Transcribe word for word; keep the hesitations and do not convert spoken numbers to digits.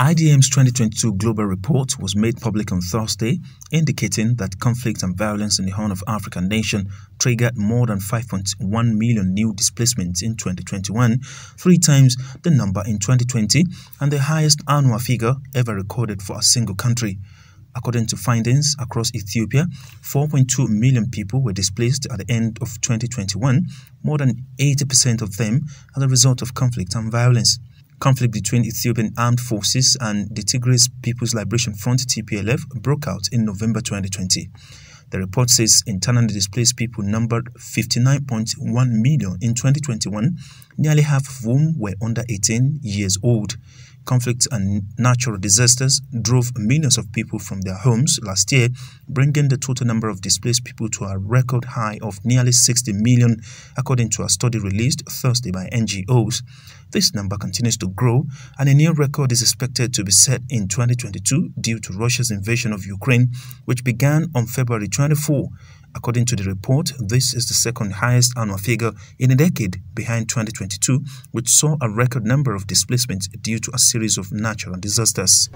I D M C twenty twenty-two Global Report was made public on Thursday, indicating that conflict and violence in the Horn of Africa nation triggered more than five point one million new displacements in twenty twenty-one, three times the number in twenty twenty, and the highest annual figure ever recorded for a single country. According to findings across Ethiopia, four point two million people were displaced at the end of twenty twenty-one, more than eighty percent of them as a result of conflict and violence. Conflict between Ethiopian armed forces and the Tigray People's Liberation Front T P L F broke out in November twenty twenty. The report says internally displaced people numbered fifty-nine point one million in twenty twenty-one, nearly half of whom were under eighteen years old. Conflicts and natural disasters drove millions of people from their homes last year, bringing the total number of displaced people to a record high of nearly sixty million, according to a study released Thursday by N G Os. This number continues to grow, and a new record is expected to be set in twenty twenty-two due to Russia's invasion of Ukraine, which began on February twenty-fourth. According to the report, this is the second highest annual figure in a decade behind twenty twenty-two, which saw a record number of displacements due to a series of natural disasters.